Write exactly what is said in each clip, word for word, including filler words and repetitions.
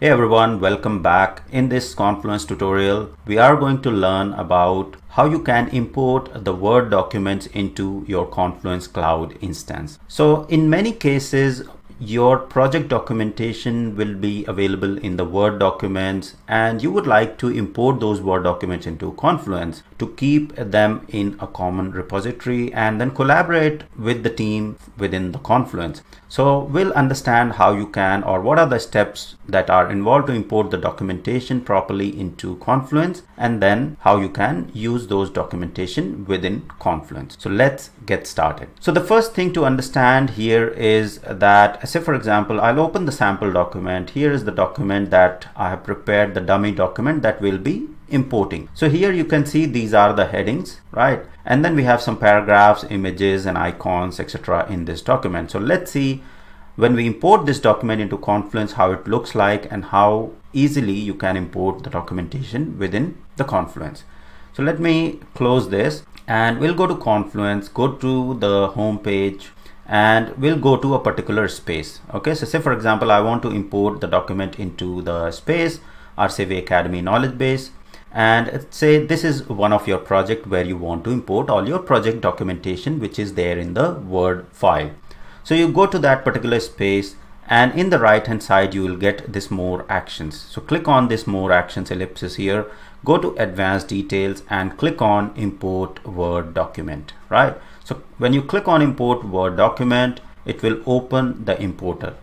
Hey everyone, welcome back. In this Confluence tutorial, we are going to learn about how you can import the Word documents into your Confluence Cloud instance. So in many cases, your project documentation will be available in the Word documents and you would like to import those Word documents into Confluence to keep them in a common repository and then collaborate with the team within the Confluence. So we'll understand how you can, or what are the steps that are involved to import the documentation properly into Confluence, and then how you can use those documentation within Confluence. So let's get started. So the first thing to understand here is that, say for example, I'll open the sample document. Here is the document that I have prepared, the dummy document that will be importing. So here you can see these are the headings, right? And then we have some paragraphs, images and icons, et cetera in this document. So let's see when we import this document into Confluence, how it looks like and how easily you can import the documentation within the Confluence. So let me close this and we'll go to Confluence, go to the home page, and we'll go to a particular space. Okay, so say for example, I want to import the document into the space R C V Academy knowledge base. And say this is one of your project where you want to import all your project documentation which is there in the Word file. So you go to that particular space, and in the right hand side you will get this more actions. So click on this more actions ellipsis here, go to advanced details and click on import Word document, right? So when you click on import Word document, it will open the importer.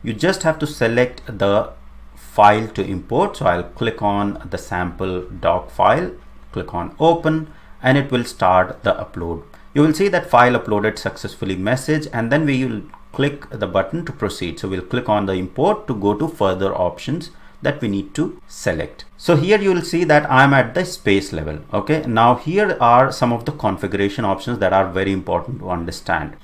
You just have to select the file to import. So I'll click on the sample doc file, click on open, and it will start the upload. You will see that file uploaded successfully message, and then we will click the button to proceed. So we'll click on the import to go to further options that we need to select. So here you will see that I'm at the space level. Okay, now here are some of the configuration options that are very important to understand.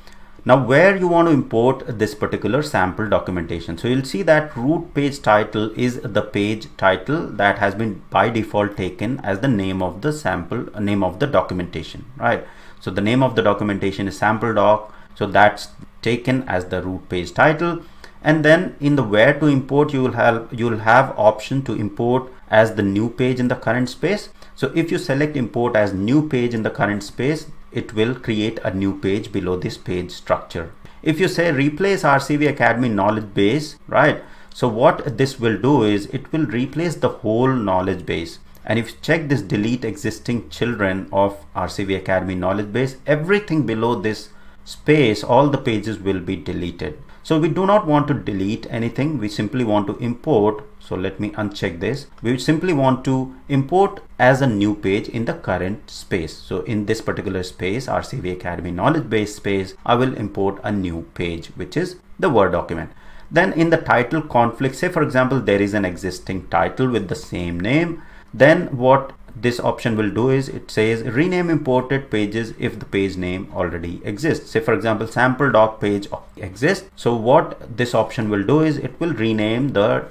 Now where you want to import this particular sample documentation. So you'll see that root page title is the page title that has been by default taken as the name of the sample, name of the documentation, right? So the name of the documentation is sample doc. So that's taken as the root page title. And then in the where to import, you will have, you'll have option to import as the new page in the current space. So if you select import as new page in the current space, it will create a new page below this page structure. If you say replace R C V Academy knowledge base, right? So what this will do is it will replace the whole knowledge base. And if you check this delete existing children of R C V Academy knowledge base, everything below this space, all the pages will be deleted. So we do not want to delete anything. We simply want to import. So let me uncheck this. We simply want to import as a new page in the current space. So in this particular space, R C V Academy knowledge base space, I will import a new page, which is the Word document. Then in the title conflict, say for example, there is an existing title with the same name. Then what this option will do is it says rename imported pages if the page name already exists. Say for example, sample doc page exists. So what this option will do is it will rename the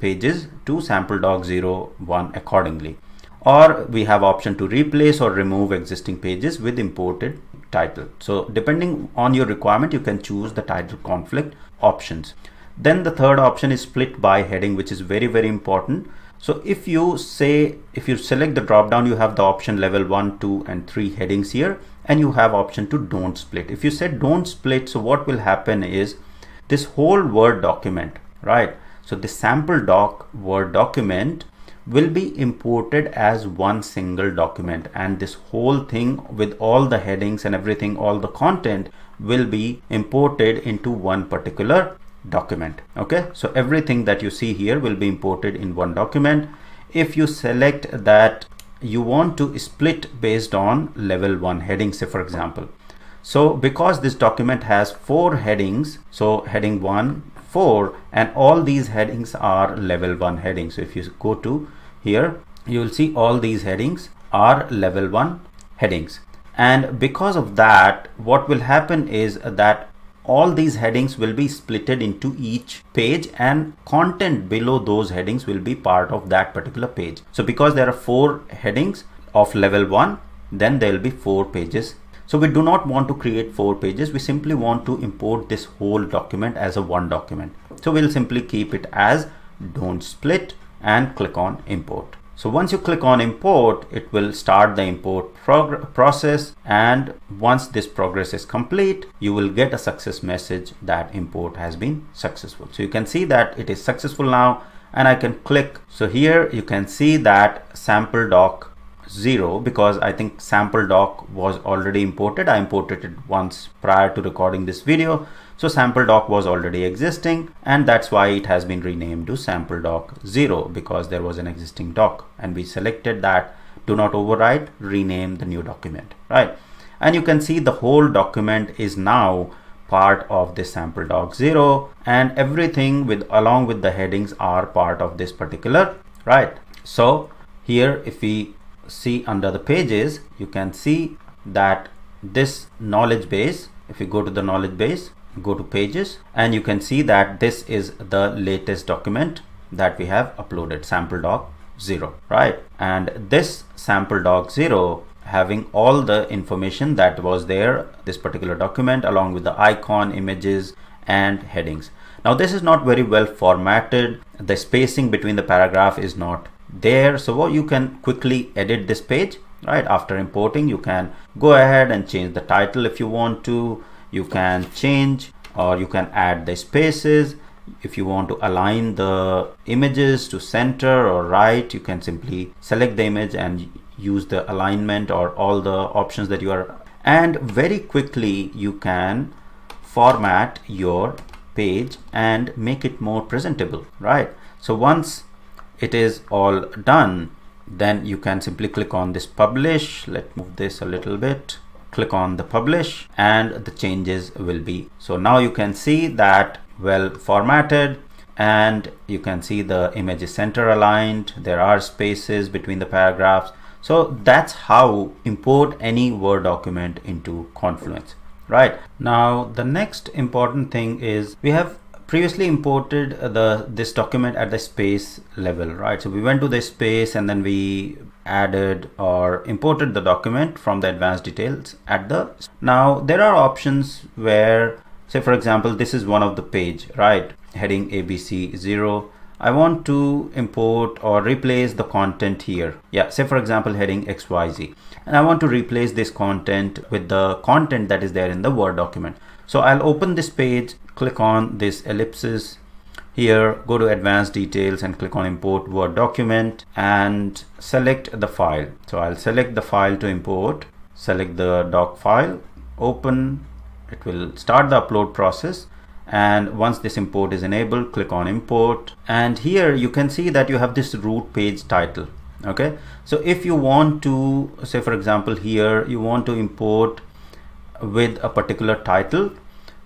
pages to sample doc zero one accordingly. Or we have option to replace or remove existing pages with imported title. So depending on your requirement, you can choose the title conflict options. Then the third option is split by heading, which is very, very important. So if you say, if you select the drop down, you have the option level one, two, and three headings here, and you have option to don't split. If you said don't split, so what will happen is this whole Word document, right? So the sample doc Word document will be imported as one single document, and this whole thing with all the headings and everything, all the content will be imported into one particular document. Okay, so everything that you see here will be imported in one document. If you select that you want to split based on level one headings, say for example, so because this document has four headings, so heading one, four, and all these headings are level one headings. So if you go to here, you will see all these headings are level one headings. And because of that, what will happen is that all these headings will be splitted into each page, and content below those headings will be part of that particular page. So because there are four headings of level one, then there will be four pages. So we do not want to create four pages. We simply want to import this whole document as a one document. So we'll simply keep it as don't split, and click on import. So once you click on import, it will start the import process, and once this progress is complete, you will get a success message that import has been successful. So you can see that it is successful now, and I can click. So here you can see that sample doc zero, because I think sample doc was already imported. I imported it once prior to recording this video. So sample doc was already existing, and that's why it has been renamed to sample doc zero, because there was an existing doc and we selected that. Do not overwrite, rename the new document, right? And you can see the whole document is now part of this sample doc zero, and everything with along with the headings are part of this particular, right? So here if we see under the pages, you can see that this knowledge base, if you go to the knowledge base, go to pages, and you can see that this is the latest document that we have uploaded, sample doc zero, right? And this sample doc zero having all the information that was there, this particular document, along with the icon, images, and headings. Now this is not very well formatted. The spacing between the paragraph is not there, so you can quickly edit this page, right? After importing, you can go ahead and change the title if you want to. You can change, or you can add the spaces. If you want to align the images to center or right, you can simply select the image and use the alignment or all the options that you are. And very quickly you can format your page and make it more presentable, right? So once it is all done, then you can simply click on this publish. Let's move this a little bit. Click on the publish, and the changes will be. So now you can see that well formatted, and you can see the image is center aligned. There are spaces between the paragraphs. So that's how import any Word document into Confluence, right? Now the next important thing is we have previously imported the this document at the space level, right? So we went to the space and then we added or imported the document from the advanced details at the. Now there are options where, say for example, this is one of the page, right? Heading A B C zero. I want to import or replace the content here. Yeah, say for example, heading X Y Z. And I want to replace this content with the content that is there in the Word document. So I'll open this page, click on this ellipsis here, go to advanced details and click on import Word document and select the file. So I'll select the file to import, select the doc file, open, it will start the upload process. And once this import is enabled, click on import, and here you can see that you have this root page title. Okay, so if you want to, say for example, here you want to import with a particular title,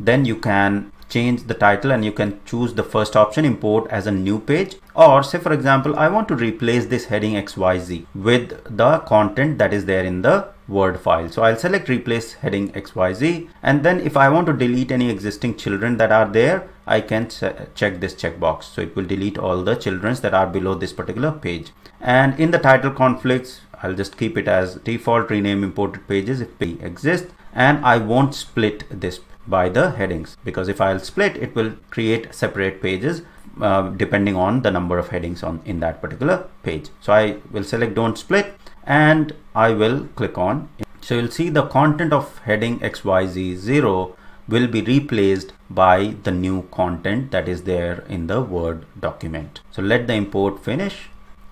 then you can change the title and you can choose the first option, import as a new page. Or say for example, I want to replace this heading X Y Z with the content that is there in the Word file. So I'll select replace heading X Y Z, and then if I want to delete any existing children that are there, I can check this checkbox. So it will delete all the childrens that are below this particular page. And in the title conflicts, I'll just keep it as default, rename imported pages if they exist, and I won't split this by the headings, because if I'll split, it will create separate pages uh, depending on the number of headings on in that particular page. So I will select don't split, and I will click on. So you'll see the content of heading X Y Z zero will be replaced by the new content that is there in the Word document. So let the import finish,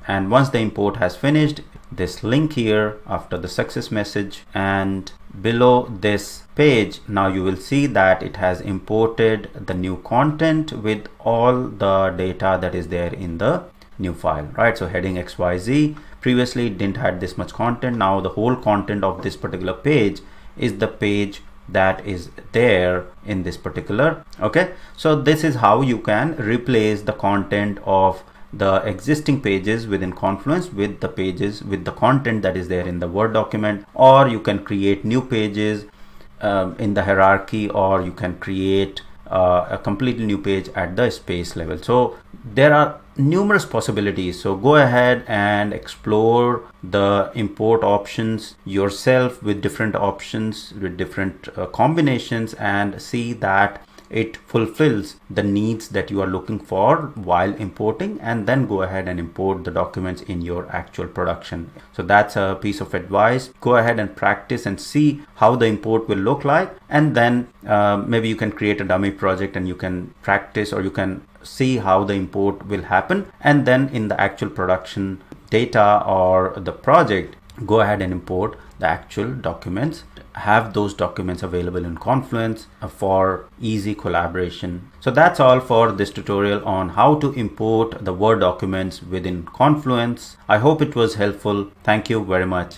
and once the import has finished, this link here after the success message and below this page, now you will see that it has imported the new content with all the data that is there in the new file, right? So heading X Y Z previously didn't have this much content. Now the whole content of this particular page is the page that is there in this particular. Okay, so this is how you can replace the content of the existing pages within Confluence with the pages with the content that is there in the Word document, or you can create new pages um, in the hierarchy, or you can create uh, a completely new page at the space level. So there are numerous possibilities. So go ahead and explore the import options yourself with different options, with different uh, combinations, and see that it fulfills the needs that you are looking for while importing, and then go ahead and import the documents in your actual production. So that's a piece of advice. Go ahead and practice and see how the import will look like, and then uh, maybe you can create a dummy project and you can practice, or you can see how the import will happen, and then in the actual production data or the project, go ahead and import the actual documents. Have those documents available in Confluence for easy collaboration. So that's all for this tutorial on how to import the Word documents within Confluence. I hope it was helpful. Thank you very much.